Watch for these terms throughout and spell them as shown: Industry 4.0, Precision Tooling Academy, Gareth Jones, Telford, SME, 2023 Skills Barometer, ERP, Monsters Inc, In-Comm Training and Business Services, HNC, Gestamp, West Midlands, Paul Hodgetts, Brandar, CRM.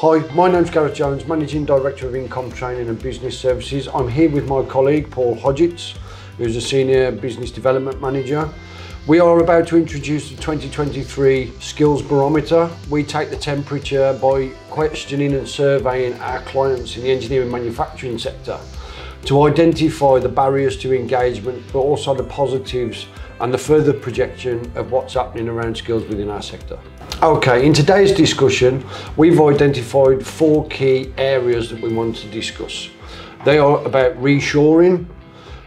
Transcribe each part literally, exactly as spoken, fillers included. Hi, my name's Gareth Jones, Managing Director of In-Comm Training and Business Services. I'm here with my colleague, Paul Hodgetts, who's a Senior Business Development Manager. We are about to introduce the twenty twenty-three Skills Barometer. We take the temperature by questioning and surveying our clients in the engineering manufacturing sector to identify the barriers to engagement, but also the positives and the further projection of what's happening around skills within our sector. Okay, in today's discussion, we've identified four key areas that we want to discuss. They are about reshoring,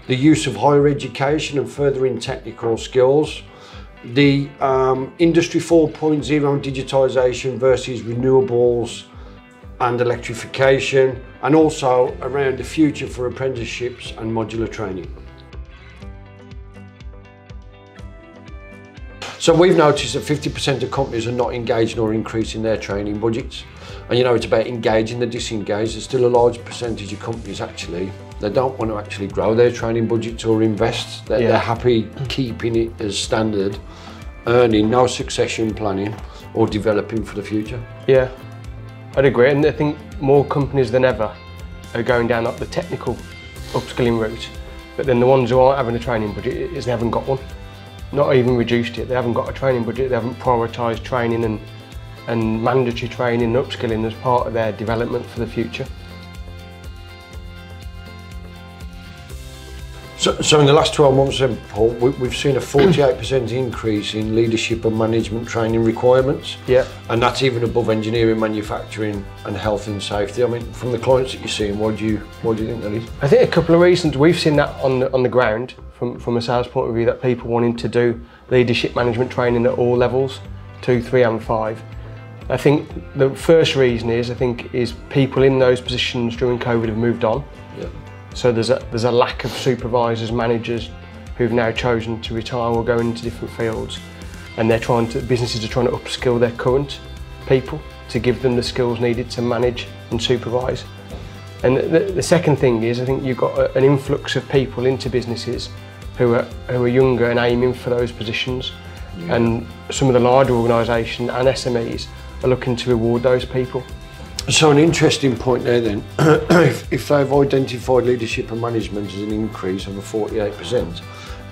the use of higher education and furthering technical skills, the um, Industry four point oh digitisation versus renewables and electrification, and also around the future for apprenticeships and modular training. So we've noticed that fifty percent of companies are not engaging or increasing their training budgets. And you know, it's about engaging the disengaged. There's still a large percentage of companies actually, they don't want to actually grow their training budgets or invest. They're, yeah. they're happy keeping it as standard, earning no succession planning or developing for the future. Yeah, I'd agree. And I think more companies than ever are going down like, the technical upskilling route. But then the ones who aren't having a training budget is they haven't got one. Not even reduced it, they haven't got a training budget, they haven't prioritised training and, and mandatory training and upskilling as part of their development for the future. So, so in the last twelve months then, Paul, we've seen a forty-eight percent increase in leadership and management training requirements. Yeah. And that's even above engineering, manufacturing and health and safety. I mean, from the clients that you're seeing, what do you, what do you think that is? I think a couple of reasons. We've seen that on the, on the ground from, from a sales point of view, that people wanting to do leadership management training at all levels, two, three and five. I think the first reason is, I think, is people in those positions during COVID have moved on. Yeah. So there's a, there's a lack of supervisors, managers who've now chosen to retire or go into different fields, and they're trying to, businesses are trying to upskill their current people to give them the skills needed to manage and supervise. And the, the second thing is, I think you've got a, an influx of people into businesses who are, who are younger and aiming for those positions. Yeah. And some of the larger organisations and S M Es are looking to reward those people. So an interesting point there then, if, if they've identified leadership and management as an increase of a forty-eight percent,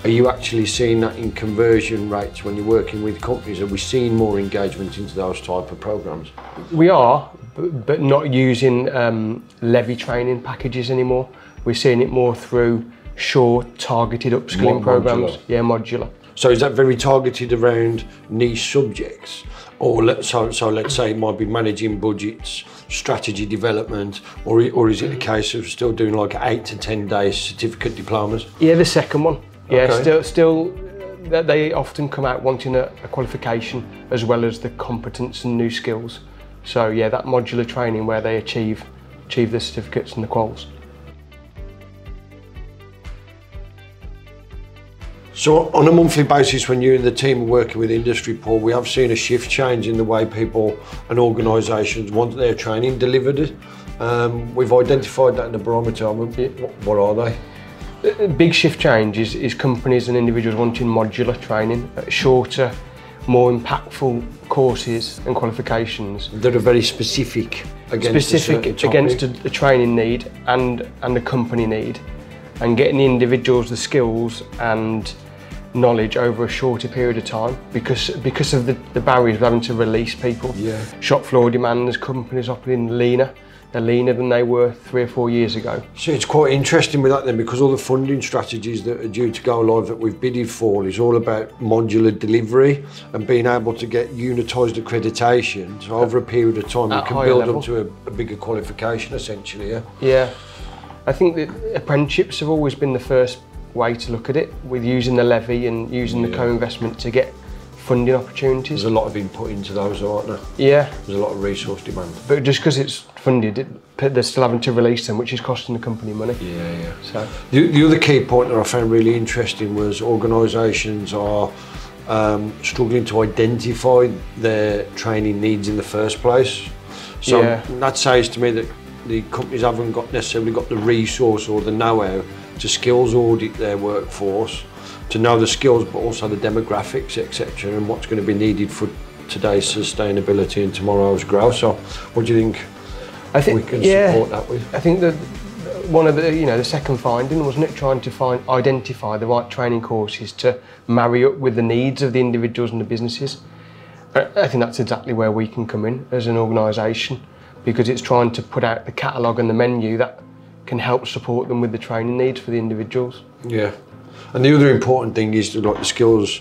are you actually seeing that in conversion rates when you're working with companies? Are we seeing more engagement into those type of programmes? We are, but, but not using um, levy training packages anymore. We're seeing it more through short, targeted upskilling programmes. Yeah, modular. So is that very targeted around niche subjects? Or let, so, so let's say it might be managing budgets, strategy development, or, or is it a case of still doing like eight to ten day certificate diplomas? Yeah, the second one. Yeah, okay. still, still, they often come out wanting a, a qualification as well as the competence and new skills. So yeah, that modular training where they achieve, achieve the certificates and the quals. So on a monthly basis, when you and the team are working with industry, Paul, we have seen a shift change in the way people and organisations want their training delivered. Um, we've identified that in the barometer. I mean, what are they? A big shift change is, is companies and individuals wanting modular training, shorter, more impactful courses and qualifications. That are very specific against specific a against a, a training need and, and a company need, and getting the individuals the skills and knowledge over a shorter period of time because because of the, the barriers of having to release people. Yeah. Shop floor demands, companies operating leaner, they're leaner than they were three or four years ago. So it's quite interesting with that then, because all the funding strategies that are due to go live that we've bidded for is all about modular delivery and being able to get unitised accreditation. So over a period of time you can build up to a, a bigger qualification essentially, yeah? Yeah. I think that apprenticeships have always been the first way to look at it, with using the levy and using yeah. the co-investment to get funding opportunities. There's a lot of input into those, aren't there? Yeah. There's a lot of resource demand. But just because it's funded, it, they're still having to release them, which is costing the company money. Yeah, yeah. So the, the other key point that I found really interesting was organisations are um, struggling to identify their training needs in the first place. So yeah. that says to me that the companies haven't got necessarily got the resource or the know-how to skills audit their workforce, to know the skills but also the demographics, et cetera, and what's going to be needed for today's sustainability and tomorrow's growth. So what do you think I think, we can yeah, support that with? I think that one of the, you know, the second finding, wasn't it, trying to find, identify the right training courses to marry up with the needs of the individuals and the businesses. I think that's exactly where we can come in as an organisation, because it's trying to put out the catalogue and the menu that can help support them with the training needs for the individuals. Yeah, and the other important thing is the, like the skills,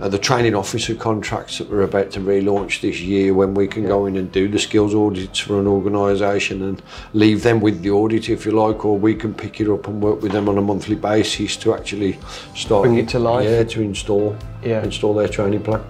uh, the training officer contracts that we're about to relaunch this year, when we can yeah. go in and do the skills audits for an organisation and leave them with the audit, if you like, or we can pick it up and work with them on a monthly basis to actually start bring it to life. Yeah, to install, yeah. install their training plan.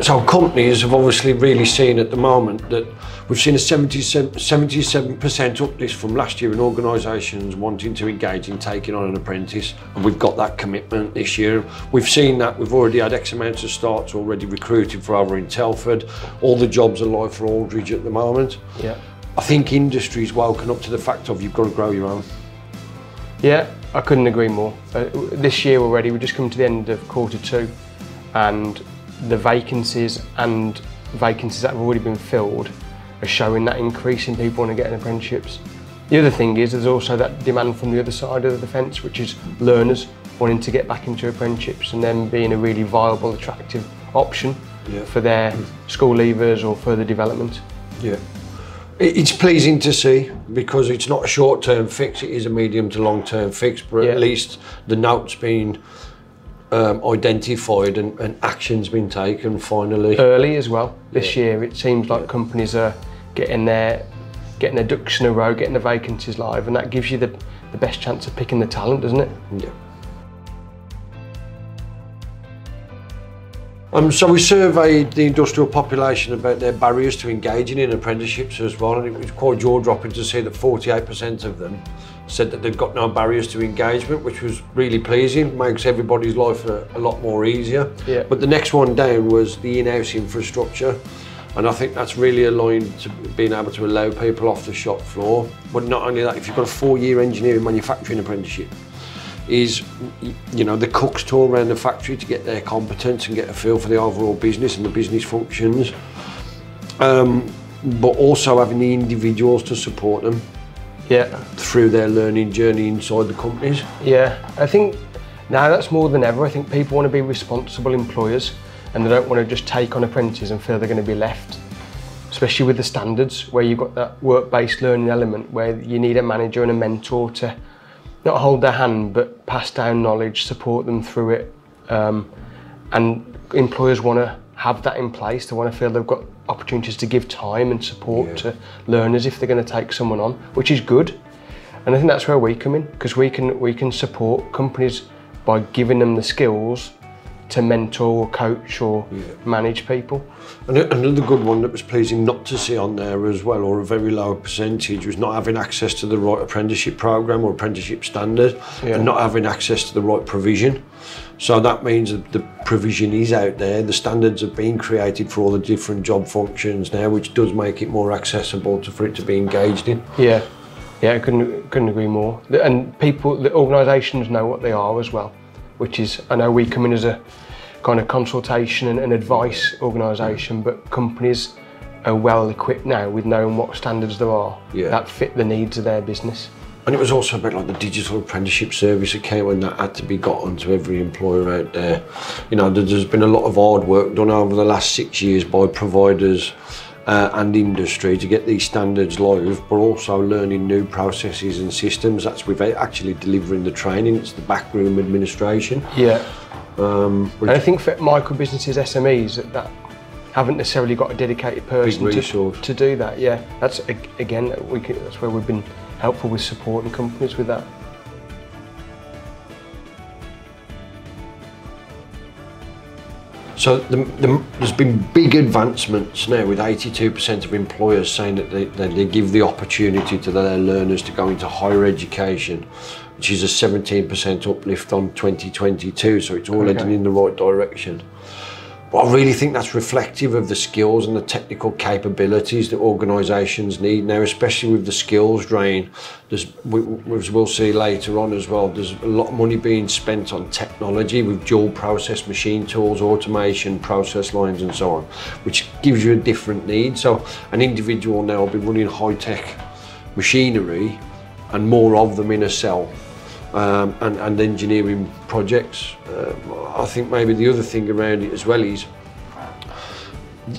So companies have obviously really seen at the moment that we've seen a seventy-seven percent uplift from last year in organisations wanting to engage in taking on an apprentice, and we've got that commitment this year. We've seen that, we've already had X amount of starts already recruited for over in Telford. All the jobs are live for Aldridge at the moment. Yeah, I think industry's woken up to the fact of you've got to grow your own. Yeah, I couldn't agree more. Uh, this year already, we've just come to the end of quarter two, and the vacancies and vacancies that have already been filled are showing that increase in people wanting to get in apprenticeships. The other thing is there's also that demand from the other side of the fence, which is learners wanting to get back into apprenticeships and then being a really viable, attractive option yeah. for their school leavers or further development. Yeah. It's pleasing to see, because it's not a short-term fix, it is a medium to long-term fix, but yeah. at least the note's been Um, identified and, and action's been taken finally. Early as well. This yeah. year it seems like yeah. companies are getting their getting their ducks in a row, getting the vacancies live, and that gives you the, the best chance of picking the talent, doesn't it? Yeah. Um, so we surveyed the industrial population about their barriers to engaging in apprenticeships as well, and it was quite jaw-dropping to see that forty-eight percent of them said that they've got no barriers to engagement, which was really pleasing. Makes everybody's life a, a lot more easier. Yeah. But the next one down was the in-house infrastructure, and I think that's really aligned to being able to allow people off the shop floor. But not only that, if you've got a four-year engineering manufacturing apprenticeship, is, you know, the cooks tour around the factory to get their competence and get a feel for the overall business and the business functions, um, but also having the individuals to support them yeah. through their learning journey inside the companies. Yeah, I think now that's more than ever. I think people want to be responsible employers, and they don't want to just take on apprentices and feel they're going to be left, especially with the standards where you've got that work-based learning element where you need a manager and a mentor to not hold their hand, but pass down knowledge, support them through it. Um, and employers want to have that in place. They want to feel they've got opportunities to give time and support yeah. to learners if they're going to take someone on, which is good. And I think that's where we come in, because we can, we can support companies by giving them the skills to mentor, coach or yeah. manage people. And another good one that was pleasing not to see on there as well, or a very low percentage, was not having access to the right apprenticeship program or apprenticeship standard yeah. and not having access to the right provision. So that means that the provision is out there, the standards have been created for all the different job functions now, which does make it more accessible to, for it to be engaged in. Yeah, yeah, I couldn't, couldn't agree more. And people, the organisations know what they are as well, which is, I know we come in as a kind of consultation and, and advice organisation, but companies are well equipped now with knowing what standards there are yeah. that fit the needs of their business. And it was also a bit like the digital apprenticeship service that came, when that had to be got onto every employer out there. You know, there's been a lot of hard work done over the last six years by providers uh, and industry to get these standards live, but also learning new processes and systems. That's without actually delivering the training, it's the backroom administration. Yeah. Um, and I think for micro businesses, S M Es that, that haven't necessarily got a dedicated person to, to do that. Yeah, that's again we can, that's where we've been helpful with supporting companies with that. So the, the, there's been big advancements now, with eighty-two percent of employers saying that they, that they give the opportunity to their learners to go into higher education, which is a seventeen percent uplift on twenty twenty-two, so it's all okay. heading in the right direction. But I really think that's reflective of the skills and the technical capabilities that organisations need now, especially with the skills drain. There's, as we'll see later on as well, there's a lot of money being spent on technology with dual process machine tools, automation, process lines and so on, which gives you a different need. So an individual now will be running high-tech machinery and more of them in a cell. Um, and, and engineering projects. Uh, I think maybe the other thing around it as well is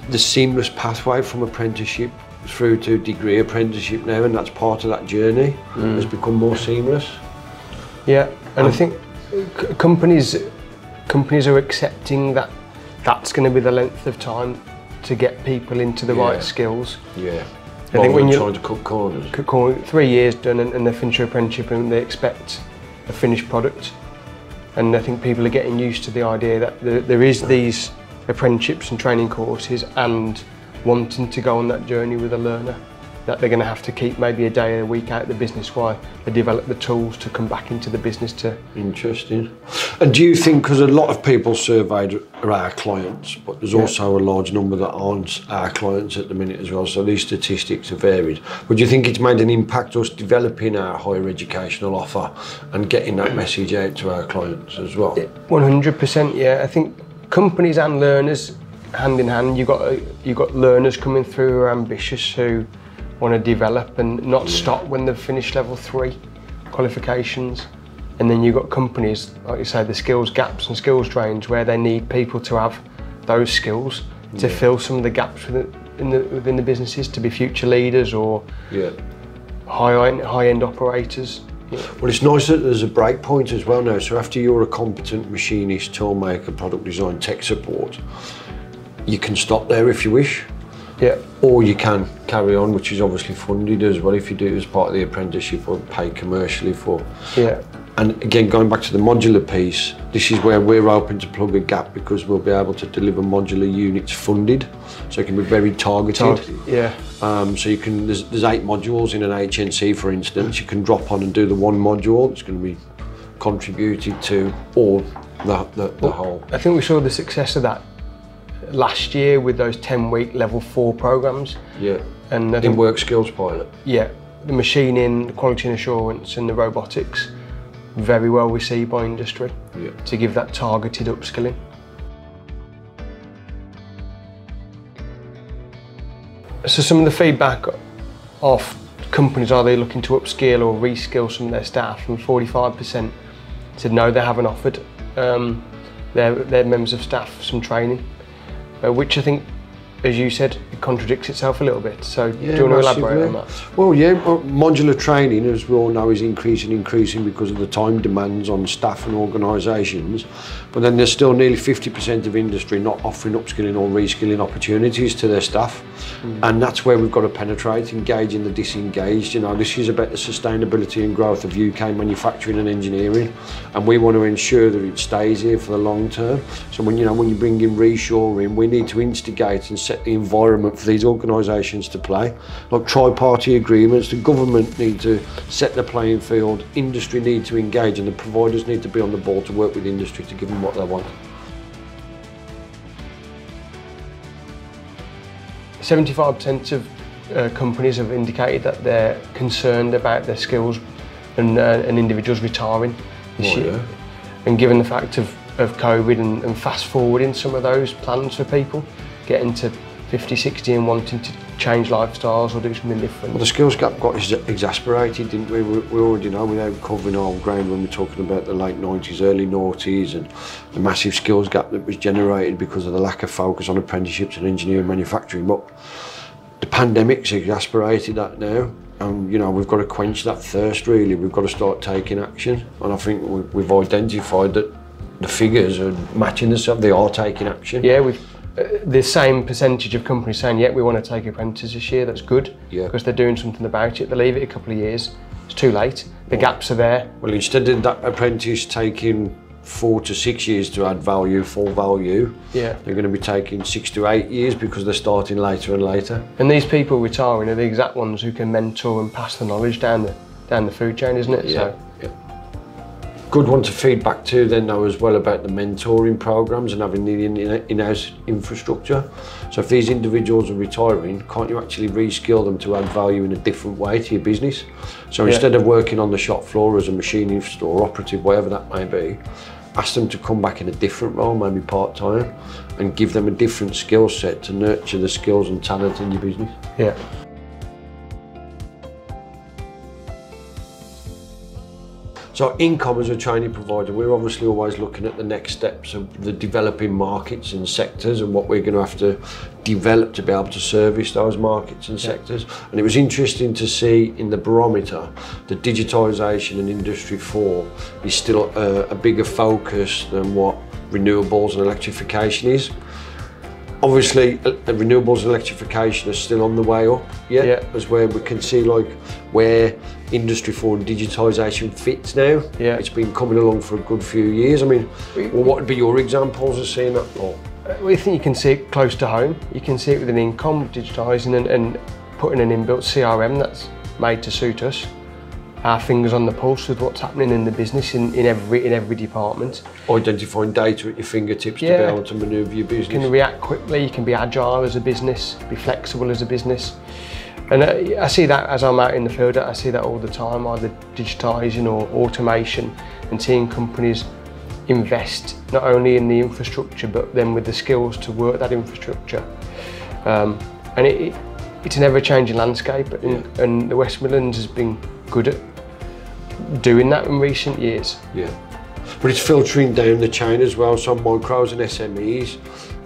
the seamless pathway from apprenticeship through to degree apprenticeship now, and that's part of that journey mm. has become more seamless. Yeah, and um, I think c companies companies are accepting that that's going to be the length of time to get people into the yeah. right skills. Yeah. I think when you're trying to cut corners, cut corners, three years done, and, and they finish your apprenticeship and they expect a finished product, and I think people are getting used to the idea that there, there is these apprenticeships and training courses, and wanting to go on that journey with a learner, that they're going to have to keep maybe a day a week out of the business while they develop the tools to come back into the business to... Interesting. And do you think, because a lot of people surveyed are our clients, but there's yeah. also a large number that aren't our clients at the minute as well, so these statistics are varied, but do you think it's made an impact us developing our higher educational offer and getting that message out to our clients as well? one hundred percent, yeah. I think companies and learners, hand in hand, you've got, you've got learners coming through who are ambitious, who want to develop and not yeah. stop when they've finished level three qualifications. And then you've got companies, like you say, the skills gaps and skills drains, where they need people to have those skills to yeah. fill some of the gaps within in the, within the businesses, to be future leaders or yeah. high-end high-end operators. Well, it's nice that there's a break point as well now. So after you're a competent machinist, toolmaker, product design, tech support, you can stop there if you wish. Yeah. Or you can carry on, which is obviously funded as well if you do it as part of the apprenticeship or pay commercially for. Yeah. And again, going back to the modular piece, this is where we're hoping to plug a gap, because we'll be able to deliver modular units funded, so it can be very targeted. Targeted, yeah. Um, so you can, there's, there's eight modules in an H N C, for instance. You can drop on and do the one module that's going to be contributed to, or the, the, the well, whole. I think we saw the success of that last year with those ten week level four programs. Yeah, and in work skills pilot. Yeah, the machining, the quality and assurance and the robotics, very well received by industry yeah. to give that targeted upskilling. So some of the feedback of companies, are they looking to upskill or reskill some of their staff? And forty-five percent said no, they haven't offered um, their, their members of staff some training. Uh, which I think, as you said, it contradicts itself a little bit. So yeah, do you want to elaborate yeah. on that? Well, yeah, well, modular training, as we all know, is increasing, increasing because of the time demands on staff and organisations. But then there's still nearly fifty percent of industry not offering upskilling or reskilling opportunities to their staff. Mm. And that's where we've got to penetrate, engaging the disengaged. You know, this is about the sustainability and growth of U K manufacturing and engineering. And we want to ensure that it stays here for the long term. So when you know when you bring in reshoring, we need to instigate and set the environment for these organisations to play, like tri-party agreements. The government need to set the playing field, industry need to engage, and the providers need to be on the ball to work with industry to give them what they want. seventy-five percent of uh, companies have indicated that they're concerned about their skills and, uh, and individuals retiring this oh, year. Yeah. And given the fact of, of COVID and, and fast forwarding some of those plans for people, getting to fifty, sixty and wanting to change lifestyles or do something different. Well, the skills gap got ex exasperated, didn't we? we? We already know, without covering our ground, when we're talking about the late nineties, early noughties and the massive skills gap that was generated because of the lack of focus on apprenticeships and engineering manufacturing. But the pandemic's exasperated that now. And, you know, we've got to quench that thirst, really. We've got to start taking action. And I think we've identified that the figures are matching themselves. They are taking action. Yeah, we've Uh, the same percentage of companies saying, yeah, we want to take apprentices this year. That's good, yeah, because they're doing something about it. They leave it a couple of years, it's too late. The well, gaps are there. Well, instead of that apprentice taking four to six years to add value, full value, yeah, they're going to be taking six to eight years because they're starting later and later. And these people retiring are the exact ones who can mentor and pass the knowledge down the, down the food chain, isn't it? Yeah. So, yeah. good one to feed back to then though as well about the mentoring programs and having the in-house infrastructure. So if these individuals are retiring, can't you actually reskill them to add value in a different way to your business? So yeah. instead of working on the shop floor as a machining store operative, whatever that may be, ask them to come back in a different role, maybe part-time, and give them a different skill set to nurture the skills and talent in your business. Yeah. So In-Comm as a training provider, we're obviously always looking at the next steps of the developing markets and sectors and what we're going to have to develop to be able to service those markets and yeah. sectors. And it was interesting to see in the barometer, the digitisation and Industry four is still a, a bigger focus than what renewables and electrification is. Obviously, renewables and electrification are still on the way up, yeah, yeah. as where we can see like where Industry four and digitisation fits now. Yeah. It's been coming along for a good few years. I mean, well, what would be your examples of seeing that, Paul? We think you can see it close to home. You can see it within In-Comm, digitising and, and putting an inbuilt C R M that's made to suit us. Our fingers on the pulse with what's happening in the business in, in every in every department. Identifying data at your fingertips yeah. to be able to manoeuvre your business. You can react quickly, you can be agile as a business, be flexible as a business. And I, I see that as I'm out in the field, I see that all the time, either digitising or automation, and seeing companies invest not only in the infrastructure but then with the skills to work that infrastructure. Um, and it, it, it's an ever-changing landscape and, yeah. and the West Midlands has been good at doing that in recent years. Yeah, but it's filtering down the chain as well, so micros and S M Es,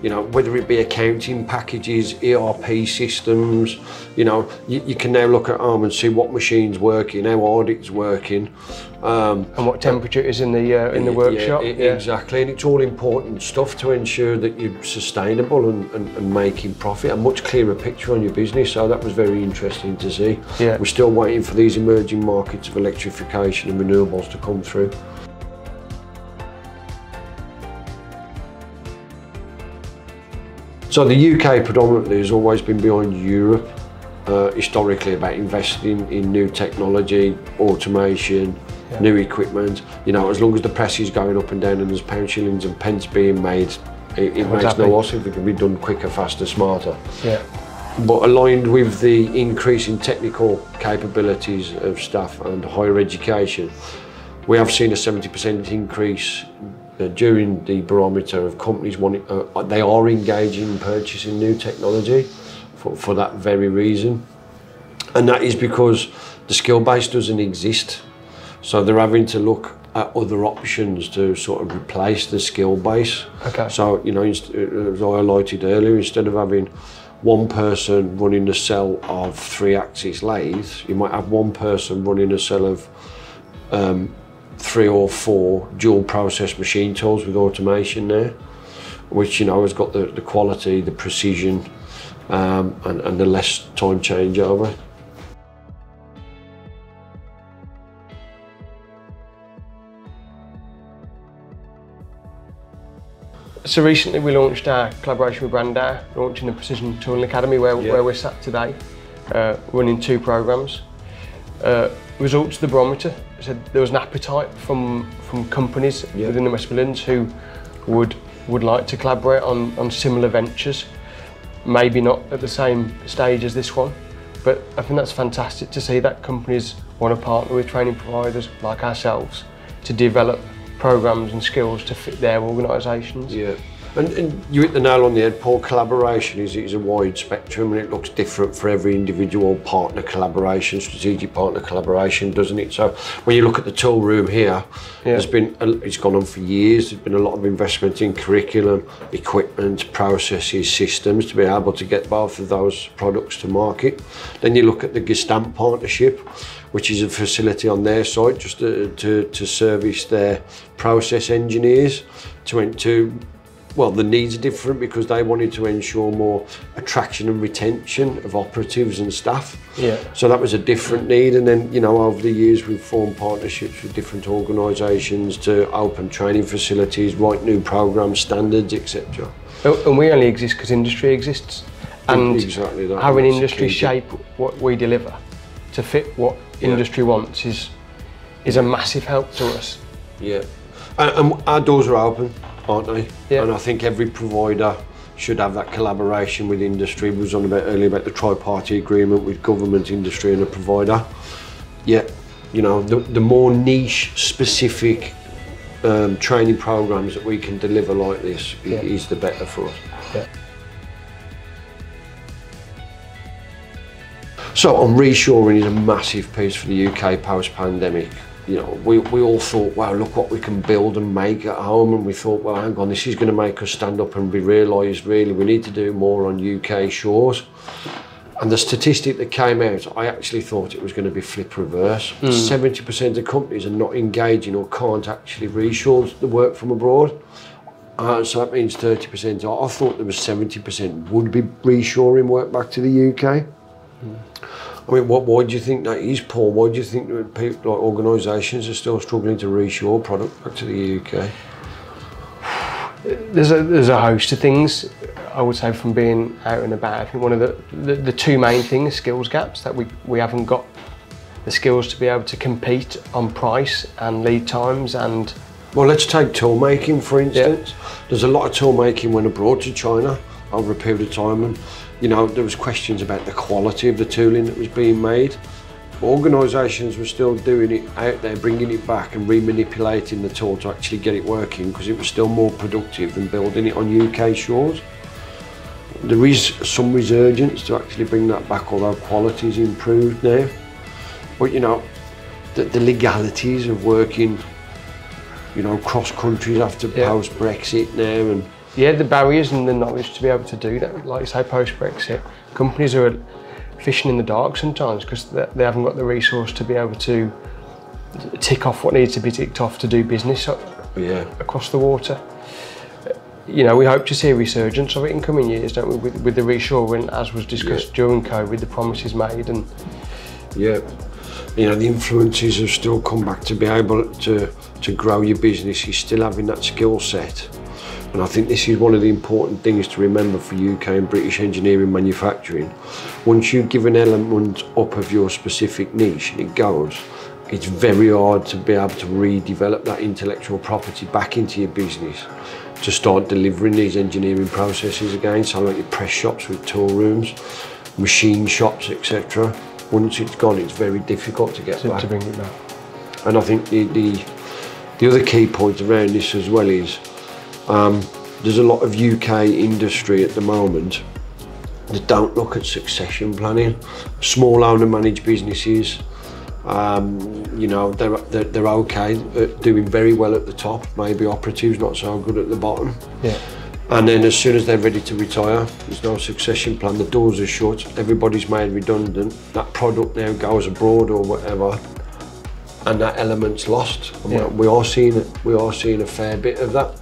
you know, whether it be accounting packages, E R P systems, you know, you, you can now look at Arm and see what machine's working, how hard it's working. Um, and what temperature uh, is in the, uh, in the yeah, workshop. Yeah, yeah. Exactly, and it's all important stuff to ensure that you're sustainable and, and, and making profit, a much clearer picture on your business, so that was very interesting to see. Yeah. We're still waiting for these emerging markets of electrification and renewables to come through. So the U K predominantly has always been behind Europe uh, historically about investing in new technology, automation, yeah. new equipment. You know, as long as the press is going up and down and there's pound shillings and pence being made, it, it makes no odds if it can be done quicker, faster, smarter. Yeah. But aligned with the increase in technical capabilities of staff and higher education, we have seen a seventy percent increase Uh, during the barometer of companies wanting, uh, they are engaging in purchasing new technology for, for that very reason. And that is because the skill base doesn't exist. So they're having to look at other options to sort of replace the skill base. Okay. So, you know, as I highlighted earlier, instead of having one person running a cell of three axis lathes, you might have one person running a cell of um, three or four dual process machine tools with automation there, which, you know, has got the, the quality, the precision um, and, and the less time changeover. So recently we launched our collaboration with Brandar, launching the Precision Tooling Academy where, yeah. where we're sat today, uh, running two programs. Uh, results of the barometer said there was an appetite from from companies yeah. within the West Midlands who would would like to collaborate on on similar ventures, maybe not at the same stage as this one, but I think that's fantastic to see that companies want to partner with training providers like ourselves to develop programs and skills to fit their organisations. Yeah. And, and you hit the nail on the head, Paul. Collaboration is, is a wide spectrum and it looks different for every individual partner collaboration, strategic partner collaboration, doesn't it? So when you look at the tool room here, yeah. there's been a, it's gone on for years, there's been a lot of investment in curriculum, equipment, processes, systems to be able to get both of those products to market. Then you look at the Gestamp partnership, which is a facility on their site just to, to, to service their process engineers to, to well, the needs are different because they wanted to ensure more attraction and retention of operatives and staff. Yeah. So that was a different need. And then, you know, over the years, we've formed partnerships with different organisations to open training facilities, write new programmes, standards, et cetera. And we only exist because industry exists. And exactly that. Having industry shape what we deliver to fit what industry yeah. wants is, is a massive help to us. Yeah. And, and our doors are open, aren't they? Yeah. And I think every provider should have that collaboration with industry. We was on about earlier about the tri-party agreement with government, industry and a provider. Yeah, you know, the, the more niche specific um, training programs that we can deliver like this yeah. is the better for us. Yeah. So on reshoring is a massive piece for the U K post-pandemic. You know, we, we all thought, wow, look what we can build and make at home. And we thought, well, hang on, this is going to make us stand up, and we realised really we need to do more on U K shores. And the statistic that came out, I actually thought it was going to be flip reverse. seventy percent mm. of companies are not engaging or can't actually reshore the work from abroad. Uh, so that means thirty percent. I thought there was seventy percent would be reshoring work back to the U K. Mm. I mean, what, why do you think that is, Paul? Why do you think that people, like organisations, are still struggling to reshore product back to the U K? There's a, there's a host of things, I would say, from being out and about. I think one of the, the, the two main things, skills gaps, that we, we haven't got the skills to be able to compete on price and lead times and... Well, let's take tool making, for instance. Yeah. There's a lot of tool making when abroad to China over a period of time, and you know, there was questions about the quality of the tooling that was being made. Organisations were still doing it out there, bringing it back and remanipulating the tool to actually get it working, because it was still more productive than building it on U K shores. There is some resurgence to actually bring that back, although quality's improved now. But you know, the, the legalities of working, you know, cross countries after yeah. post Brexit now, and yeah, the barriers and the knowledge to be able to do that. Like you say, post-Brexit, companies are fishing in the dark sometimes because they haven't got the resource to be able to tick off what needs to be ticked off to do business yeah. across the water. You know, we hope to see a resurgence of it in coming years, don't we, with, with the reshoring, as was discussed yeah. during COVID, the promises made and... Yeah, you know, the influences have still come back to be able to, to grow your business. You're still having that skill set. And I think this is one of the important things to remember for U K and British engineering manufacturing. Once you give an element up of your specific niche and it goes, it's very hard to be able to redevelop that intellectual property back into your business to start delivering these engineering processes again. So like your press shops with tool rooms, machine shops, et cetera. Once it's gone, it's very difficult to get back. To bring it back. And I think the, the, the other key point around this as well is Um, there's a lot of U K industry at the moment that don't look at succession planning. Small owner managed businesses, um, you know, they're, they're, they're okay, they're doing very well at the top, maybe operatives not so good at the bottom. Yeah. And then as soon as they're ready to retire, there's no succession plan, the doors are shut, everybody's made redundant, that product now goes abroad or whatever, and that element's lost. And yeah. we, are seeing, we are seeing a fair bit of that.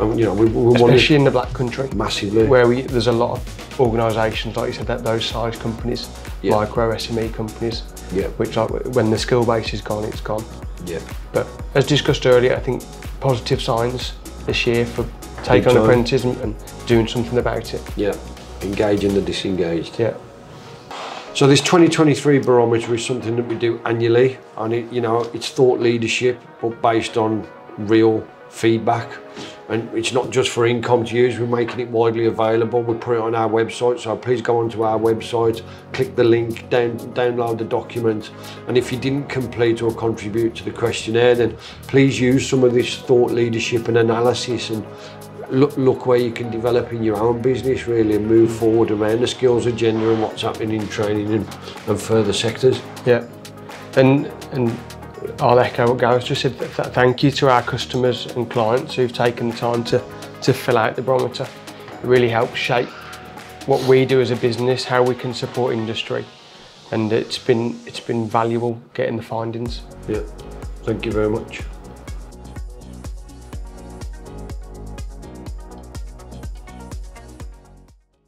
And, you know, we, we especially in the black country, massively, where we, there's a lot of organisations, like you said, that those size companies, yeah. micro S M E companies, yeah. which like when the skill base is gone, it's gone. Yeah. But as discussed earlier, I think positive signs this year for take on apprentices and, and doing something about it. Yeah, engaging the disengaged. Yeah. So this twenty twenty-three barometer is something that we do annually, and it, you know, it's thought leadership, but based on real feedback. And it's not just for In-Comm to use, we're making it widely available. We put it on our website, so please go onto our website, click the link, down, download the document. And if you didn't complete or contribute to the questionnaire, then please use some of this thought leadership and analysis and look, look where you can develop in your own business really and move forward around the skills agenda and what's happening in training and, and further sectors. Yeah, and, and I'll echo what Gareth just said. Thank you to our customers and clients who've taken the time to, to fill out the barometer. It really helps shape what we do as a business, how we can support industry, and it's been, it's been valuable getting the findings. Yeah, thank you very much.